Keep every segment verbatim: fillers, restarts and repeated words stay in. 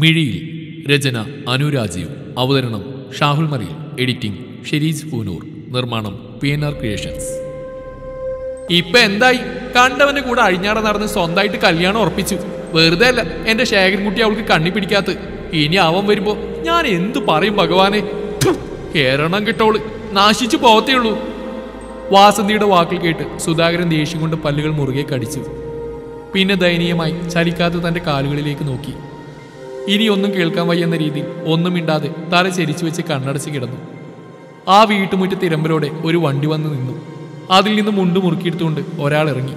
മിഴിയിൽ രചന അനുരാജീവ്, അവതരണം ഷാഹുൽ മറിയിൽ, എഡിറ്റിംഗ് ഷെരീജ് പൂനൂർ, നിർമ്മാണം പി എൻ ആർ ക്രിയേഷൻസ്. ഇപ്പൊ എന്തായി, കണ്ടവന്റെ കൂടെ അഴിഞ്ഞാടെ നടന്ന് സ്വന്തമായിട്ട് കല്യാണം ഉറപ്പിച്ചു. വെറുതെ അല്ല എന്റെ ശേഖരൻകുട്ടി അവൾക്ക് കണ്ണി പിടിക്കാത്ത. ഇനി അവൻ വരുമ്പോ ഞാൻ എന്തു പറയും ഭഗവാനെ? കേരണം കിട്ടോള് നാശിച്ചു പോകത്തേ ഉള്ളൂ. വാസന്തിയുടെ വാക്കിൽ കേട്ട് സുധാകരൻ ദേഷ്യം കൊണ്ട് പല്ലുകൾ മുറുകെ കടിച്ചു. പിന്നെ ദയനീയമായി ചലിക്കാത്ത തന്റെ കാലുകളിലേക്ക് നോക്കി. ഇനി ഒന്നും കേൾക്കാൻ വയ്യെന്ന രീതിയിൽ ഒന്നും മിണ്ടാതെ തല ചെരിച്ചു വെച്ച് കണ്ണടച്ച് കിടന്നു. ആ വീട്ടുമുറ്റത്ത് ഇരമ്പലോടെ ഒരു വണ്ടി വന്ന് നിന്നു. അതിൽ നിന്ന് മുണ്ടു മുറുക്കിയെടുത്തുകൊണ്ട് ഒരാൾ ഇറങ്ങി.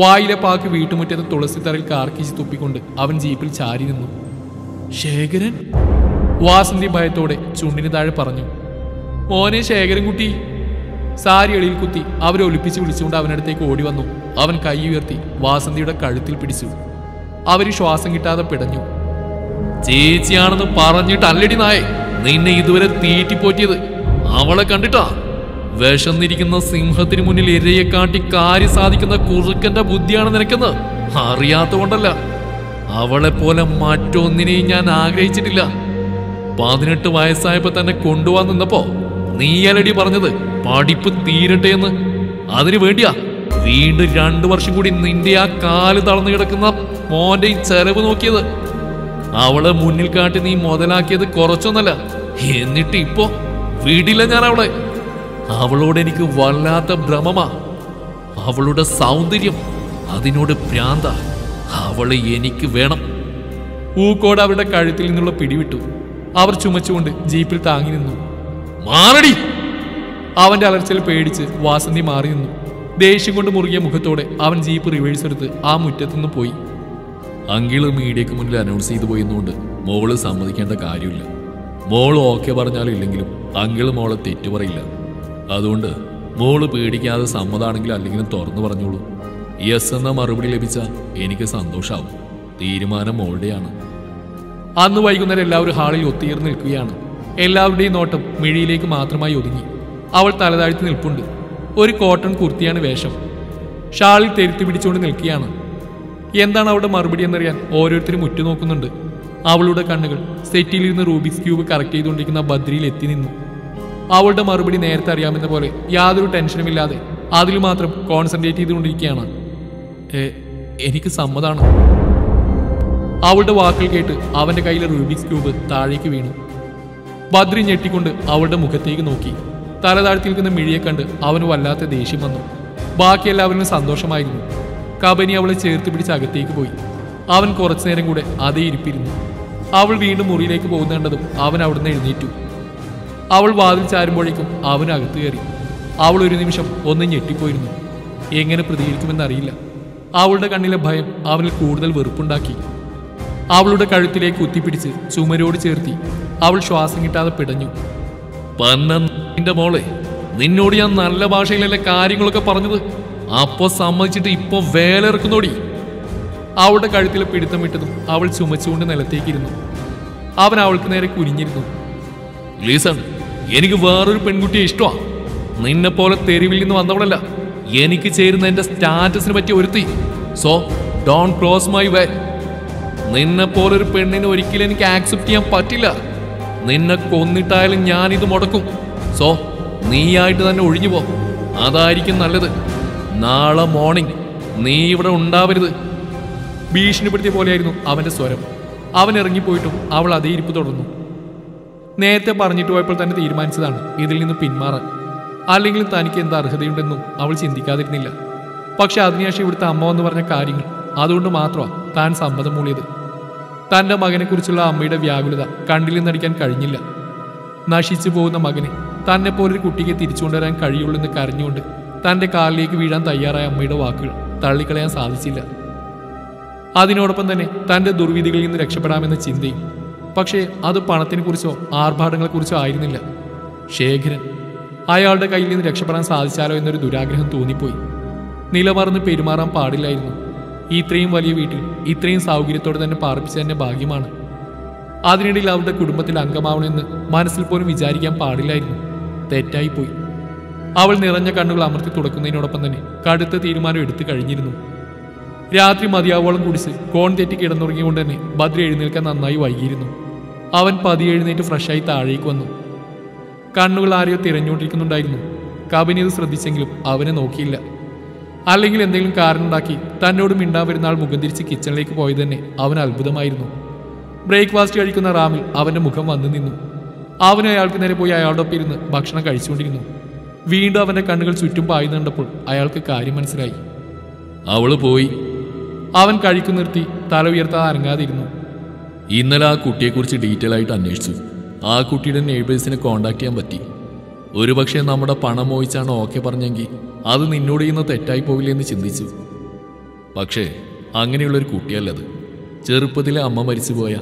വായിലെ പാക്ക് വീട്ടുമുറ്റത്ത് തുളസി തറയിൽ കാർക്കിച്ച് തുപ്പിക്കൊണ്ട് അവൻ ജീപ്പിൽ ചാരി നിന്നു. ശേഖരൻ! വാസന്തി ഭയത്തോടെ ചുണ്ടിന് താഴെ പറഞ്ഞു. മോനെ ശേഖരൻകുട്ടി! സാരി എളിയിൽ കുത്തി അവരെ ഒലിപ്പിച്ച് വിളിച്ചുകൊണ്ട് അവനടുത്തേക്ക് ഓടി വന്നു. അവൻ കൈ ഉയർത്തി വാസന്തിയുടെ കഴുത്തിൽ പിടിച്ചു. അവർ ശ്വാസം കിട്ടാതെ പിടഞ്ഞു. ചേച്ചിയാണെന്ന് പറഞ്ഞിട്ട് അല്ലടി നായ നിന്നെ ഇതുവരെ തീറ്റിപ്പോറ്റിയത്. അവളെ കണ്ടിട്ടാ വിഷന്നിരിക്കുന്ന സിംഹത്തിന് മുന്നിൽ ഇരയെ കാട്ടി കാര്യം സാധിക്കുന്ന കുറുക്കന്റെ ബുദ്ധിയാണ് നിനക്കെന്ന് അറിയാത്തതുകൊണ്ടല്ല. അവളെ പോലെ മറ്റൊന്നിനെയും ഞാൻ ആഗ്രഹിച്ചിട്ടില്ല. പതിനെട്ട് വയസ്സായപ്പോ തന്നെ കൊണ്ടുപോകാൻ നിന്നപ്പോ നീയലടി പറഞ്ഞത് പഠിപ്പ് തീരട്ടെ എന്ന്. അതിനു വേണ്ടിയാ വീണ്ടും രണ്ടു വർഷം കൂടി നിന്റെ ആ കാല് തളർന്നു കിടക്കുന്ന മോന്റെ ചെലവ് നോക്കിയത്. അവളെ മുന്നിൽ കാട്ടി നീ മുതലാക്കിയത് കുറച്ചൊന്നല്ല. എന്നിട്ട് ഇപ്പോ വീടില്ല ഞാൻ അവളെ. അവളോട് എനിക്ക് വല്ലാത്ത ഭ്രമമാ. അവളുടെ സൗന്ദര്യം, അതിനോട് ഭ്രാന്ത. അവളെ എനിക്ക് വേണം. പൂക്കോട് അവരുടെ കഴുത്തിൽ നിന്നുള്ള പിടിവിട്ടു. അവർ ചുമച്ചുകൊണ്ട് ജീപ്പിൽ താങ്ങി നിന്നു. മാറടി! അവന്റെ അലർച്ചയിൽ പേടിച്ച് വാസന്തി മാറി നിന്നു. ദേഷ്യം കൊണ്ട് മുറുകിയ മുഖത്തോടെ അവൻ ജീപ്പ് റിവേഴ്സ് എടുത്ത് ആ മുറ്റത്തുനിന്ന് പോയി. അങ്കിള് മീഡിയക്ക് മുന്നിൽ അനൗൺസ് ചെയ്തു പോയെന്നുകൊണ്ട് മോള് സമ്മതിക്കേണ്ട കാര്യമില്ല. മോള് ഓക്കെ പറഞ്ഞാലും ഇല്ലെങ്കിലും അങ്കിള് മോളെ തെറ്റു പറയില്ല. അതുകൊണ്ട് മോള് പേടിക്കാതെ സമ്മതാണെങ്കിലും അല്ലെങ്കിലും തുറന്നു പറഞ്ഞോളൂ. യെസ് എന്ന മറുപടി ലഭിച്ച എനിക്ക് സന്തോഷമാവും. തീരുമാനം മോളുടെയാണ്. അന്ന് വൈകുന്നേരം എല്ലാവരും ഹാളിൽ ഒത്തുയർന്ന് നിൽക്കുകയാണ്. എല്ലാവരുടെയും നോട്ടം മിഴിയിലേക്ക് മാത്രമായി ഒതുങ്ങി. അവൾ തലതാഴ്ത്തി നിൽപ്പുണ്ട്. ഒരു കോട്ടൺ കുർത്തിയാണ് വേഷം. ഷാളിൽ തെരുത്തി പിടിച്ചുകൊണ്ട് നിൽക്കുകയാണ്. എന്താണ് അവളുടെ മറുപടി എന്നറിയാൻ ഓരോരുത്തരും ഉറ്റുനോക്കുന്നുണ്ട്. അവളുടെ കണ്ണുകൾ സെറ്റിലിരുന്ന് റൂബിക്സ് ക്യൂബ് കറക്റ്റ് ചെയ്തുകൊണ്ടിരിക്കുന്ന ബദ്രിയിൽ എത്തി നിന്നു. അവളുടെ മറുപടി നേരത്തെ അറിയാമെന്ന പോലെ യാതൊരു ടെൻഷനുമില്ലാതെ അതിൽ മാത്രം കോൺസെൻട്രേറ്റ് ചെയ്തുകൊണ്ടിരിക്കുകയാണ്. എനിക്ക് സമ്മതമാണ്. അവളുടെ വാക്കുകൾ കേട്ട് അവന്റെ കയ്യിലെ റൂബിക്സ് ക്യൂബ് താഴേക്ക് വീണു. ബദ്രി ഞെട്ടിക്കൊണ്ട് അവളുടെ മുഖത്തേക്ക് നോക്കി. തല താഴ്ത്തി നിൽക്കുന്ന മിഴിയെ കണ്ട് അവന് വല്ലാത്ത ദേഷ്യം വന്നു. ബാക്കി എല്ലാവരിലും സന്തോഷമായിരുന്നു. കബനി അവളെ ചേർത്ത് പിടിച്ച് അകത്തേക്ക് പോയി. അവൻ കുറച്ചു നേരം കൂടെ അതേ ഇരിപ്പിരുന്നു. അവൾ വീണ്ടും മുറിയിലേക്ക് പോകുന്നേണ്ടതും അവൻ അവിടുന്ന് എഴുന്നേറ്റു. അവൾ വാതിൽ ചാരുമ്പോഴേക്കും അവൻ അകത്ത് കയറി. അവൾ ഒരു നിമിഷം ഒന്ന് ഞെട്ടിപ്പോയിരുന്നു. എങ്ങനെ പ്രതികരിക്കുമെന്നറിയില്ല. അവളുടെ കണ്ണിലെ ഭയം അവനിൽ കൂടുതൽ വെറുപ്പുണ്ടാക്കി. അവളുടെ കഴുത്തിലേക്ക് കുത്തിപ്പിടിച്ച് ചുമരോട് ചേർത്തി അവൾ ശ്വാസം കിട്ടാതെ പിടഞ്ഞു. പന്നന്റെ മോളെ, നിന്നോട് ഞാൻ നല്ല ഭാഷയിലല്ലേ കാര്യങ്ങളൊക്കെ പറഞ്ഞത്? അപ്പോ സമ്മതിച്ചിട്ട് ഇപ്പൊ വേലയിറക്കുന്നോടി. അവളുടെ കഴുത്തിൽ പിടുത്തം വിട്ടതും അവൾ ചുമച്ചുകൊണ്ട് നിലത്തേക്കിരുന്നു. അവൻ അവൾക്ക് നേരെ കുനിഞ്ഞിരുന്നു. ലീസൺ, എനിക്ക് വേറൊരു പെൺകുട്ടിയെ ഇഷ്ടമാണ്. നിന്നെ പോലെ തെരുവിൽ നിന്ന് വന്നവളല്ല. എനിക്ക് ചേരുന്ന എന്റെ സ്റ്റാറ്റസിനെ പറ്റി ഒരുത്തി. So don't cross my way. നിന്നെ പോലൊരു പെണ്ണിനെ ഒരിക്കലും എനിക്ക് ആക്സെപ്റ്റ് ചെയ്യാൻ പറ്റില്ല. നിന്നെ കൊന്നിട്ടായാലും ഞാനിത് മുടക്കും. സോ നീയായിട്ട് തന്നെ ഒഴിഞ്ഞു പോ. അതായിരിക്കും നല്ലത്. നാളെ മോർണിംഗ് നീ ഇവിടെ ഉണ്ടാവരുത്. ഭീഷണിപ്പെടുത്തിയ പോലെയായിരുന്നു അവന്റെ സ്വരം. അവൻ ഇറങ്ങിപ്പോയിട്ടും അവൾ അതേ ഇരിപ്പ് തുടർന്നു. നേരത്തെ പറഞ്ഞിട്ട് പോയപ്പോൾ തന്നെ തീരുമാനിച്ചതാണ് ഇതിൽ നിന്ന് പിന്മാറാൻ. അല്ലെങ്കിൽ തനിക്ക് എന്ത് അർഹതയുണ്ടെന്നും അവൾ ചിന്തിക്കാതിരുന്നില്ല. പക്ഷെ അതിനുശേഷം ഇവിടുത്തെ അമ്മ എന്ന് പറഞ്ഞ കാര്യങ്ങൾ അതുകൊണ്ട് മാത്രമാണ് താൻ സമ്മതം മൂളിയത്. തൻ്റെ മകനെക്കുറിച്ചുള്ള അമ്മയുടെ വ്യാകുലത കണ്ടിൽ നിന്നടിക്കാൻ കഴിഞ്ഞില്ല. നശിച്ചു പോകുന്ന മകനെ തന്നെ പോലൊരു കുട്ടിക്ക് തിരിച്ചുകൊണ്ടുവരാൻ കഴിയുള്ളൂ എന്ന് കരഞ്ഞുകൊണ്ട് തൻ്റെ കാലിലേക്ക് വീഴാൻ തയ്യാറായ അമ്മയുടെ വാക്കുകൾ തള്ളിക്കളയാൻ സാധിച്ചില്ല. അതിനോടൊപ്പം തന്നെ തൻ്റെ ദുർവിധികളിൽ നിന്ന് രക്ഷപ്പെടാമെന്ന ചിന്തയും. പക്ഷേ അത് പണത്തിനെ കുറിച്ചോ ആർഭാടങ്ങളെക്കുറിച്ചോ ആയിരുന്നില്ല. ശേഖരൻ, അയാളുടെ കയ്യിൽ നിന്ന് രക്ഷപ്പെടാൻ സാധിച്ചാലോ എന്നൊരു ദുരാഗ്രഹം തോന്നിപ്പോയി. നിലമറന്ന് പെരുമാറാൻ പാടില്ലായിരുന്നു. ഇത്രയും വലിയ വീട്ടിൽ ഇത്രയും സൗകര്യത്തോടെ തന്നെ പാർപ്പിച്ചതിൻ്റെ ഭാഗ്യമാണ്. അതിനിടയിൽ അവരുടെ കുടുംബത്തിൽ അംഗമാവണമെന്ന് മനസ്സിൽ പോലും വിചാരിക്കാൻ പാടില്ലായിരുന്നു. തെറ്റായിപ്പോയി. അവൾ നിറഞ്ഞ കണ്ണുകൾ അമർത്തി തുടക്കുന്നതിനോടൊപ്പം തന്നെ കടുത്ത തീരുമാനം എടുത്തു കഴിഞ്ഞിരുന്നു. രാത്രി മതിയാവോളം കുടിച്ച് കോൺ തെറ്റി കിടന്നുറങ്ങിക്കൊണ്ട് തന്നെ ഭദ്ര എഴുന്നേൽക്കാൻ നന്നായി വൈകിയിരുന്നു. അവൻ പതിയെ എഴുന്നേറ്റ് ഫ്രഷായി താഴേക്ക് വന്നു. കണ്ണുകൾ ആരെയോ തിരഞ്ഞുകൊണ്ടിരിക്കുന്നുണ്ടായിരുന്നു. കബനി ഇത് ശ്രദ്ധിച്ചെങ്കിലും അവനെ നോക്കിയില്ല. അല്ലെങ്കിൽ എന്തെങ്കിലും കാരണമുണ്ടാക്കി തന്നോട് മിണ്ടാൻ വരുന്ന ആൾ മുഖം തിരിച്ച് കിച്ചണിലേക്ക് പോയത് തന്നെ അവൻ അത്ഭുതമായിരുന്നു. ബ്രേക്ക്ഫാസ്റ്റ് കഴിക്കുന്ന റാമിൽ അവൻ്റെ മുഖം വന്നു നിന്നു. അവൻ അയാൾക്ക് നേരെ പോയി അയാളോടൊപ്പം ഇരുന്ന് ഭക്ഷണം കഴിച്ചുകൊണ്ടിരുന്നു. വീണ്ടും അവൻ്റെ കണ്ണുകൾ ചുറ്റും പായുന്നു കണ്ടപ്പോൾ അയാൾക്ക് കാര്യം മനസ്സിലായി. അവള് പോയി. അവൻ കഴിക്കു നിർത്തി തല ഉയർത്താൻ അനങ്ങാതിരുന്നു. ഇന്നലെ ആ കുട്ടിയെക്കുറിച്ച് ഡീറ്റെയിൽ ആയിട്ട് അന്വേഷിച്ചു. ആ കുട്ടിയുടെ നെയ്ബേഴ്സിനെ കോണ്ടാക്ട് ചെയ്യാൻ പറ്റി. ഒരു പക്ഷേ നമ്മുടെ പണം മോഹിച്ചാണ് ഓക്കെ പറഞ്ഞെങ്കിൽ അത് നിന്നോട് ചെയ്യുന്ന തെറ്റായി പോവില്ലെന്ന് ചിന്തിച്ചു. പക്ഷേ അങ്ങനെയുള്ളൊരു കുട്ടിയല്ലത്. ചെറുപ്പത്തിലെ അമ്മ മരിച്ചുപോയ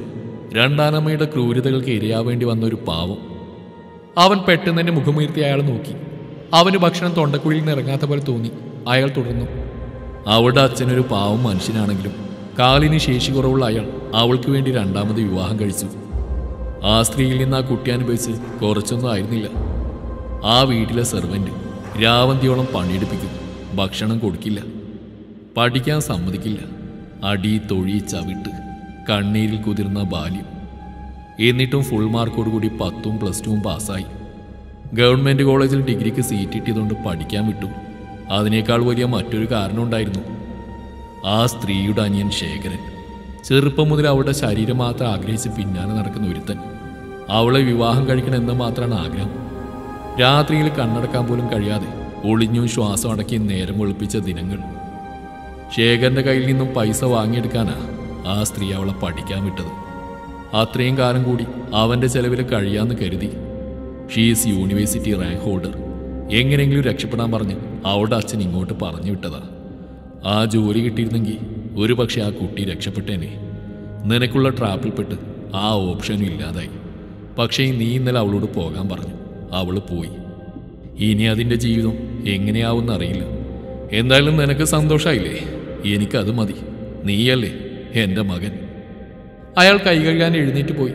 രണ്ടാനമ്മയുടെ ക്രൂരതകൾക്ക് ഇരയാവേണ്ടി വന്ന ഒരു പാവം. അവൻ പെട്ടെന്ന് തന്നെ മുഖമുയർത്തി അയാൾ നോക്കി. അവന് ഭക്ഷണം തൊണ്ടക്കുഴിയിൽ നിന്ന് ഇറങ്ങാത്ത പോലെ തോന്നി. അയാൾ തുടർന്നു. അവളുടെ അച്ഛനൊരു പാവം മനുഷ്യനാണെങ്കിലും കാലിന് ശേഷി കുറവുള്ള അയാൾ അവൾക്ക് വേണ്ടി രണ്ടാമത് വിവാഹം കഴിച്ചു. ആ സ്ത്രീയിൽ നിന്ന് ആ കുട്ടി അനുഭവിച്ച് കുറച്ചൊന്നും ആയിരുന്നില്ല. ആ വീട്ടിലെ സെർവൻ്റ് രാവന്തിയോളം പണിയെടുപ്പിക്കും, ഭക്ഷണം കൊടുക്കില്ല, പഠിക്കാൻ സമ്മതിക്കില്ല. അടി, തൊഴി, ചവിട്ട്, കണ്ണീരിൽ കുതിർന്ന ബാല്യം. എന്നിട്ടും ഫുൾ മാർക്കോടുകൂടി പത്തും പ്ലസ് ടുവും പാസ്സായി. ഗവൺമെൻറ് കോളേജിൽ ഡിഗ്രിക്ക് സീറ്റ് കിട്ടിയതുകൊണ്ട് പഠിക്കാൻ വിട്ടു. അതിനേക്കാൾ വലിയ മറ്റൊരു കാരണമുണ്ടായിരുന്നു. ആ സ്ത്രീയുടെ അനിയൻ ശേഖരൻ ചെറുപ്പം മുതൽ അവളുടെ ശരീരം മാത്രം ആഗ്രഹിച്ച് പിന്നാലെ നടക്കുന്ന ഒരുത്തൻ. അവളെ വിവാഹം കഴിക്കണമെന്ന് മാത്രമാണ് ആഗ്രഹം. രാത്രിയിൽ കണ്ണടക്കാൻ പോലും കഴിയാതെ ഒളിഞ്ഞും ശ്വാസം അടക്കി നേരം വെളുപ്പിച്ച ദിനങ്ങൾ. ശേഖരൻ്റെ കയ്യിൽ നിന്നും പൈസ വാങ്ങിയെടുക്കാനാ ആ സ്ത്രീ അവളെ പഠിക്കാൻ വിട്ടത്. അത്രയും കാലം കൂടി അവൻ്റെ ചെലവിൽ കഴിയാമെന്ന് കരുതി. She's university rank holder. എങ്ങനെയെങ്കിലും രക്ഷപ്പെടാൻ പറഞ്ഞ് അവളുടെ അച്ഛൻ ഇങ്ങോട്ട് പറഞ്ഞു വിട്ടതാ. ആ ജോലി കിട്ടിയിരുന്നെങ്കിൽ ഒരു പക്ഷേ ആ കുട്ടി രക്ഷപ്പെട്ടേനെ. നിനക്കുള്ള ട്രാപ്പിൽപ്പെട്ട് ആ ഓപ്ഷനും ഇല്ലാതായി. പക്ഷേ നീ ഇന്നലെ അവളോട് പോകാൻ പറഞ്ഞു, അവൾ പോയി. ഇനി അതിൻ്റെ ജീവിതം എങ്ങനെയാവുമെന്ന് അറിയില്ല. എന്തായാലും നിനക്ക് സന്തോഷമായില്ലേ? എനിക്കത് മതി. നീയല്ലേ എൻ്റെ മകൻ. അയാൾ കൈ കഴുകാൻ എഴുന്നേറ്റ് പോയി.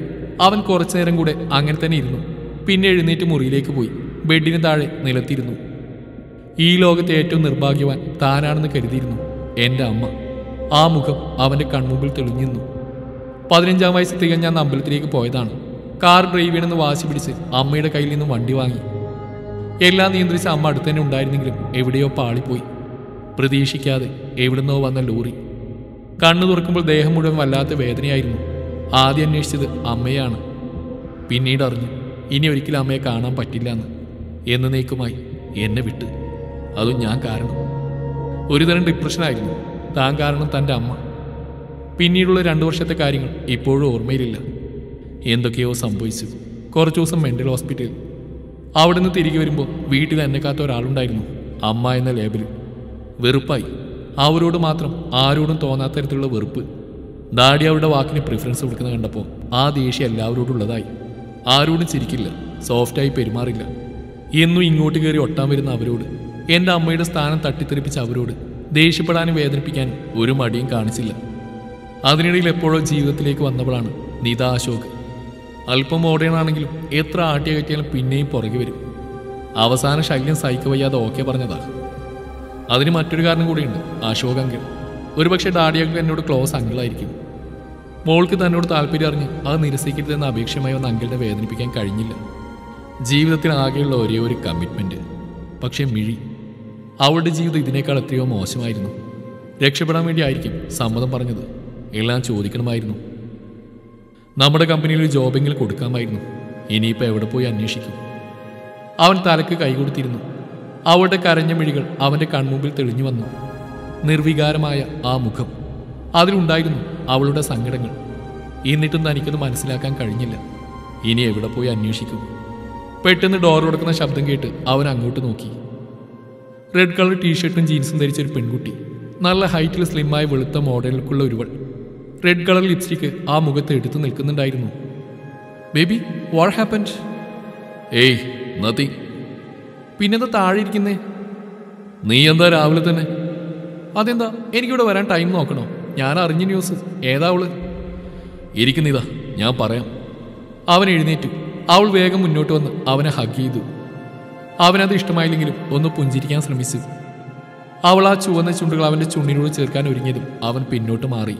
അവൻ കുറച്ചു നേരം കൂടെ അങ്ങനെ തന്നെ ഇരുന്നു. പിന്നെ എഴുന്നേറ്റ് മുറിയിലേക്ക് പോയി. ബെഡിന് താഴെ നിലത്തിരുന്നു. ഈ ലോകത്തെ ഏറ്റവും നിർഭാഗ്യവാൻ താനാണെന്ന് കരുതിയിരുന്നു എൻ്റെ അമ്മ. ആ മുഖം അവൻ്റെ കൺമുമ്പിൽ തെളിഞ്ഞിരുന്നു. പതിനഞ്ചാം വയസ്സ് തികഞ്ഞാൻ അമ്പലത്തിലേക്ക് പോയതാണ്. കാർ ഡ്രൈവ് ചെയ്യണമെന്ന് വാശി പിടിച്ച് അമ്മയുടെ കയ്യിൽ നിന്നും വണ്ടി വാങ്ങി. എല്ലാം നിയന്ത്രിച്ച് അമ്മ അടുത്ത് തന്നെ ഉണ്ടായിരുന്നെങ്കിലും എവിടെയോ പാളിപ്പോയി. പ്രതീക്ഷിക്കാതെ എവിടുന്നോ വന്ന ലോറി. കണ്ണു തുറക്കുമ്പോൾ ദേഹം മുഴുവൻ വല്ലാത്ത വേദനയായിരുന്നു. ആദ്യം അന്വേഷിച്ചത് അമ്മയാണ്. പിന്നീട് അറിഞ്ഞു ഇനി ഒരിക്കലും അമ്മയെ കാണാൻ പറ്റില്ല എന്ന്. എന്നേക്കുമായി എന്നെ വിട്ട്. അതും ഞാൻ കാരണം. ഒരുതരം ഡിപ്രഷനായിരുന്നു. താൻ കാരണം തൻ്റെ അമ്മ. പിന്നീടുള്ള രണ്ടു വർഷത്തെ കാര്യങ്ങൾ ഇപ്പോഴും ഓർമ്മയിലില്ല. എന്തൊക്കെയോ സംഭവിച്ചു. കുറച്ചു ദിവസം മെൻ്റൽ ഹോസ്പിറ്റലിൽ. അവിടെ നിന്ന് തിരികെ വരുമ്പോൾ വീട്ടിൽ എന്നെ കാത്ത ഒരാളുണ്ടായിരുന്നു. അമ്മ എന്ന ലേബിൽ. വെറുപ്പായി. അവരോട് മാത്രം ആരോടും തോന്നാത്ത തരത്തിലുള്ള വെറുപ്പ്. ഡാഡി അവരുടെ വാക്കിന് പ്രിഫറൻസ് കൊടുക്കുന്നത് കണ്ടപ്പോൾ ആ ദേഷ്യം എല്ലാവരോടും ഉള്ളതായി. ആരോടും ചിരിക്കില്ല, സോഫ്റ്റായി പെരുമാറില്ല. എന്നും ഇങ്ങോട്ട് കയറി ഒട്ടാൻ വരുന്ന അവരോട്, എൻ്റെ അമ്മയുടെ സ്ഥാനം തട്ടിത്തെറിപ്പിച്ച അവരോട് ദേഷ്യപ്പെടാനും വേദനിപ്പിക്കാനും ഒരു മടിയും കാണിച്ചില്ല. അതിനിടയിൽ എപ്പോഴോ ജീവിതത്തിലേക്ക് വന്നവളാണ് നിത അശോക്. അല്പം മോഡേണാണെങ്കിലും എത്ര ആട്ടിയകറ്റിയാലും പിന്നെയും പുറകെ വരും. അവസാന ശല്യം സഹിക്ക വയ്യാതെ ഓക്കെ പറഞ്ഞതാ. അതിന് മറ്റൊരു കാരണം കൂടിയുണ്ട്. അശോക് അങ്കിൾ. ഒരുപക്ഷെ ഡാഡിയങ്കിൾ എന്നോട് ക്ലോസ് അങ്കിളായിരിക്കും. മോൾക്ക് തന്നോട് താല്പര്യം അറിഞ്ഞ് അത് നിരസിക്കരുതെന്ന അപേക്ഷയുമായി വന്ന അങ്കിളിനെ വേദനിപ്പിക്കാൻ കഴിഞ്ഞില്ല. ജീവിതത്തിൽ ആകെയുള്ള ഒരേ ഒരു കമ്മിറ്റ്മെൻറ്റ്. പക്ഷേ മിഴി. അവളുടെ ജീവിതം ഇതിനേക്കാൾ എത്രയോ മോശമായിരുന്നു. രക്ഷപ്പെടാൻ വേണ്ടി ആയിരിക്കും സമ്മതം പറഞ്ഞത്. എല്ലാം ചോദിക്കണമായിരുന്നു. നമ്മുടെ കമ്പനിയിൽ ഒരു ജോബെങ്കിലും കൊടുക്കാമായിരുന്നു. ഇനിയിപ്പോൾ എവിടെ പോയി അന്വേഷിക്കും? അവൻ തലക്ക് കൈകൊടുത്തിരുന്നു. അവളുടെ കരഞ്ഞ മിഴികൾ അവൻ്റെ കൺമുമ്പിൽ തെളിഞ്ഞു വന്നു. നിർവികാരമായ ആ മുഖം. അതിലുണ്ടായിരുന്നു അവളുടെ സങ്കടങ്ങൾ. എന്നിട്ടും തനിക്കത് മനസ്സിലാക്കാൻ കഴിഞ്ഞില്ല. ഇനി എവിടെ പോയി അന്വേഷിക്കും? പെട്ടെന്ന് ഡോർ കൊടുക്കുന്ന ശബ്ദം കേട്ട് അവൻ അങ്ങോട്ട് നോക്കി. റെഡ് കളർ ടീഷർട്ടും ജീൻസും ധരിച്ചൊരു പെൺകുട്ടി. നല്ല ഹൈറ്റിൽ സ്ലിമ്മായ വെളുത്ത മോഡലിലേക്കുള്ള ഒരുവൾ. റെഡ് കളർ ലിപ്സ്റ്റിക്ക് ആ മുഖത്ത് എടുത്ത് നിൽക്കുന്നുണ്ടായിരുന്നു. Baby, what happened? ഏയ്, നത്തിങ്. പിന്നെന്താ താഴെ ഇരിക്കുന്നേ? നീ എന്താ രാവിലെ തന്നെ? അതെന്താ, എനിക്കിവിടെ വരാൻ ടൈം നോക്കണോ? ഞാൻ അറിഞ്ഞ ന്യൂസ്. ഏതാ അവള്? ഇരിക്കുന്നിതാ, ഞാൻ പറയാം. അവൻ എഴുന്നേറ്റു. അവൾ വേഗം മുന്നോട്ട് വന്ന് അവനെ ഹഗ് ചെയ്തു. അവനത് ഇഷ്ടമായില്ലെങ്കിലും ഒന്ന് പുഞ്ചിരിക്കാൻ ശ്രമിച്ചു. അവൾ ആ ചുവന്ന ചുണ്ടുകൾ അവൻ്റെ ചുണ്ടിനോട് ചേർക്കാൻ ഒരുങ്ങിയതും അവൻ പിന്നോട്ട് മാറി.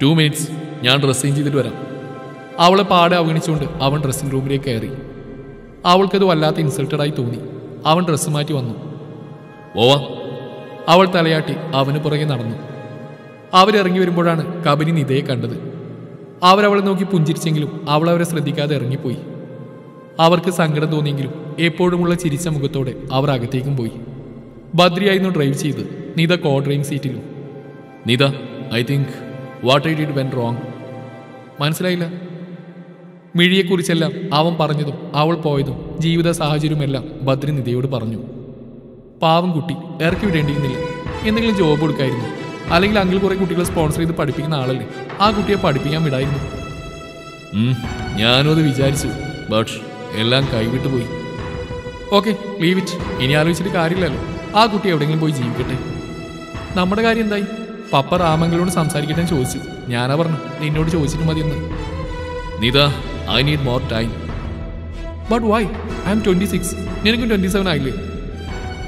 ടു മിനിറ്റ്സ്, ഞാൻ ഡ്രസ്സ് ചേഞ്ച് ചെയ്തിട്ട് വരാം. അവളെ പാടെ അവഗണിച്ചുകൊണ്ട് അവൻ ഡ്രസ്സിംഗ് റൂമിലേക്ക് കയറി. അവൾക്കത് വല്ലാത്ത ഇൻസൾട്ടഡായി തോന്നി. അവൻ ഡ്രസ്സ് മാറ്റി വന്നു. ഓവാ, അവൾ തലയാട്ടി അവന് പുറകെ നടന്നു. അവരിറങ്ങി വരുമ്പോഴാണ് കബനി നിധയെ കണ്ടത്. അവരവളെ നോക്കി പുഞ്ചിരിച്ചെങ്കിലും അവളവരെ ശ്രദ്ധിക്കാതെ ഇറങ്ങിപ്പോയി. അവർക്ക് സങ്കടം തോന്നിയെങ്കിലും എപ്പോഴുമുള്ള ചിരിച്ച മുഖത്തോടെ അവർ അകത്തേക്കും പോയി. ബദ്രിയായിരുന്നു ഡ്രൈവ് ചെയ്ത്, നിധ കോ ഡ്രൈവിംഗ് സീറ്റിലും. Nidha, I think what I did when wrong. മനസ്സിലായില്ല. മിഴിയെക്കുറിച്ചെല്ലാം അവൻ പറഞ്ഞതും അവൾ പോയതും ജീവിത സാഹചര്യമെല്ലാം ബദ്രി നിധയോട് പറഞ്ഞു. പാവം കുട്ടി, ഇറക്കി വിടേണ്ടിയിരുന്നില്ല. എന്തെങ്കിലും ജോബ് കൊടുക്കായിരുന്നു. അല്ലെങ്കിൽ അങ്കിൾ കുറേ കുട്ടികളെ സ്പോൺസർ ചെയ്ത് പഠിപ്പിക്കുന്ന ആളല്ലേ, ആ കുട്ടിയെ പഠിപ്പിക്കാൻ വിടായിരുന്നു. ഞാനും അത് വിചാരിച്ചു, ബട്ട് എല്ലാം കൈവിട്ടു പോയി. Okay, leave it. ഇനി ആലോചിച്ചിട്ട് കാര്യമില്ലല്ലോ. ആ കുട്ടി എവിടെയെങ്കിലും പോയി ജീവിക്കട്ടെ. നമ്മുടെ കാര്യം എന്തായി? പപ്പ രാമങ്കിളോട് സംസാരിക്കട്ടെ ചോദിച്ചു. ഞാനാ പറഞ്ഞു നിന്നോട് ചോദിച്ചിട്ട് മതിയെന്ന്. Nitha, I need more time. But why? I am twenty six. നിനക്കും ട്വൻറ്റി സെവൻ ആയില്ലേ?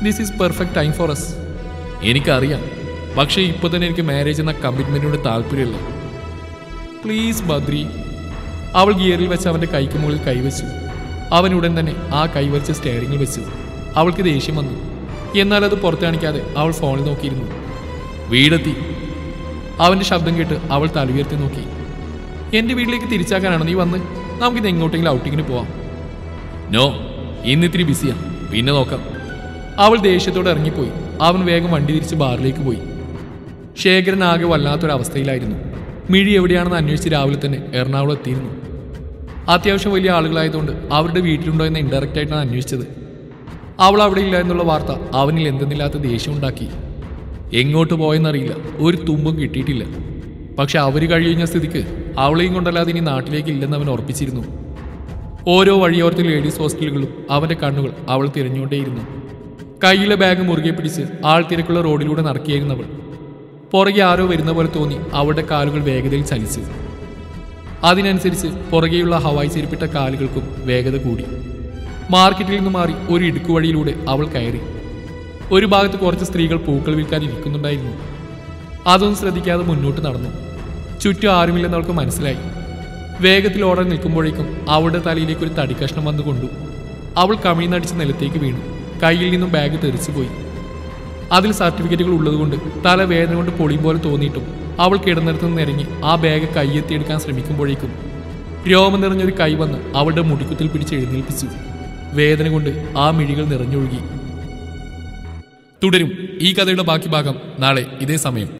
This is perfect time for us. എനിക്കറിയാം, പക്ഷേ ഇപ്പോൾ തന്നെ എനിക്ക് മാരേജ് എന്ന കമ്മിറ്റ്മെൻറ്റിനോട് താല്പര്യമില്ല. പ്ലീസ് ബദ്രി. അവൾ ഗിയറിൽ വെച്ച് അവൻ്റെ കൈക്ക് മുകളിൽ കൈവച്ചു. അവനുടൻ തന്നെ ആ കൈവരിച്ച സ്റ്റെയറിങ്ങിൽ വെച്ചു. അവൾക്ക് ദേഷ്യം വന്നു. എന്നാൽ അത് പുറത്ത് കാണിക്കാതെ അവൾ ഫോണിൽ നോക്കിയിരുന്നു. വീടെത്തി. അവൻ്റെ ശബ്ദം കേട്ട് അവൾ തലയുയർത്തി നോക്കി. എൻ്റെ വീട്ടിലേക്ക് തിരിച്ചാക്കാനാണോ നീ വന്ന്? നമുക്കിത് എങ്ങോട്ടെങ്കിലും ഔട്ടിങ്ങിന് പോവാം. നോ, ഇന്നിത്തിരി ബിസിയാണ്, പിന്നെ നോക്കാം. അവൾ ദേഷ്യത്തോടെ ഇറങ്ങിപ്പോയി. അവൻ വേഗം വണ്ടി തിരിച്ച് ബാറിലേക്ക് പോയി. ശേഖരൻ ആകെ വല്ലാത്തൊരവസ്ഥയിലായിരുന്നു. മിഴി എവിടെയാണെന്ന് അന്വേഷിച്ച് രാവിലെ തന്നെ എറണാകുളം എത്തിയിരുന്നു. അത്യാവശ്യം വലിയ ആളുകളായതുകൊണ്ട് അവരുടെ വീട്ടിലുണ്ടോ എന്ന് ഇൻഡയറക്റ്റായിട്ടാണ് അന്വേഷിച്ചത്. അവൾ അവിടെ ഇല്ല എന്നുള്ള വാർത്ത അവനിൽ എന്തെന്നില്ലാത്ത ദേഷ്യം ഉണ്ടാക്കി. എങ്ങോട്ട് പോയെന്നറിയില്ല, ഒരു തുമ്പും കിട്ടിയിട്ടില്ല. പക്ഷെ അവർ കഴിഞ്ഞ സ്ഥിതിക്ക് അവളെയും കൊണ്ടല്ലാതെ ഇനി നാട്ടിലേക്ക് ഇല്ലെന്ന് അവൻ ഉറപ്പിച്ചിരുന്നു. ഓരോ വഴിയോർത്തും ലേഡീസ് ഹോസ്റ്റലുകളിലും അവൻ്റെ കണ്ണുകൾ അവൾ തിരഞ്ഞുകൊണ്ടേയിരുന്നു. കയ്യിലെ ബാഗ് മുറുകെ പിടിച്ച് ആൾ തിരക്കുള്ള റോഡിലൂടെ നടക്കിയായിരുന്നവൾ. പുറകെ ആരോ വരുന്ന പോലെ തോന്നി അവളുടെ കാലുകൾ വേഗതയിൽ ചലിച്ചു. അതിനനുസരിച്ച് പുറകെയുള്ള ഹവായി ചെരുപ്പിട്ട കാലുകൾക്കും വേഗത കൂടി. മാർക്കറ്റിൽ നിന്ന് മാറി ഒരു ഇടുക്കുവഴിയിലൂടെ അവൾ കയറി. ഒരു ഭാഗത്ത് കുറച്ച് സ്ത്രീകൾ പൂക്കൾ വിൽക്കാൻ ഇരിക്കുന്നുണ്ടായിരുന്നു. അതൊന്നും ശ്രദ്ധിക്കാതെ മുന്നോട്ട് നടന്നു. ചുറ്റും ആരുമില്ലെന്ന് അവൾക്ക് മനസ്സിലായി. വേഗത്തിൽ ഓടാൻ നിൽക്കുമ്പോഴേക്കും അവളുടെ തലയിലേക്ക് ഒരു തടി കഷ്ണം വന്നു കൊണ്ടു. അവൾ കമിഴ്ന്നടിച്ച് നിലത്തേക്ക് വീണു. കയ്യിൽ നിന്നും ബാഗ് തെറിച്ചുപോയി. അതിൽ സർട്ടിഫിക്കറ്റുകൾ ഉള്ളതുകൊണ്ട് തല വേദന കൊണ്ട് പൊളിയും പോലെ തോന്നിയിട്ടും അവൾ കിടന്നിടത്തു നിന്നിറങ്ങി ആ ബാഗ് കയ്യെത്തിയെടുക്കാൻ ശ്രമിക്കുമ്പോഴേക്കും രോമം നിറഞ്ഞൊരു കൈ വന്ന് അവളുടെ മുടിക്കുത്തിൽ പിടിച്ച് എഴുന്നേൽപ്പിച്ചു. വേദന കൊണ്ട് ആ മിഴികൾ നിറഞ്ഞൊഴുകി. തുടരും ഈ കഥയുടെ ബാക്കി ഭാഗം നാളെ ഇതേ സമയം.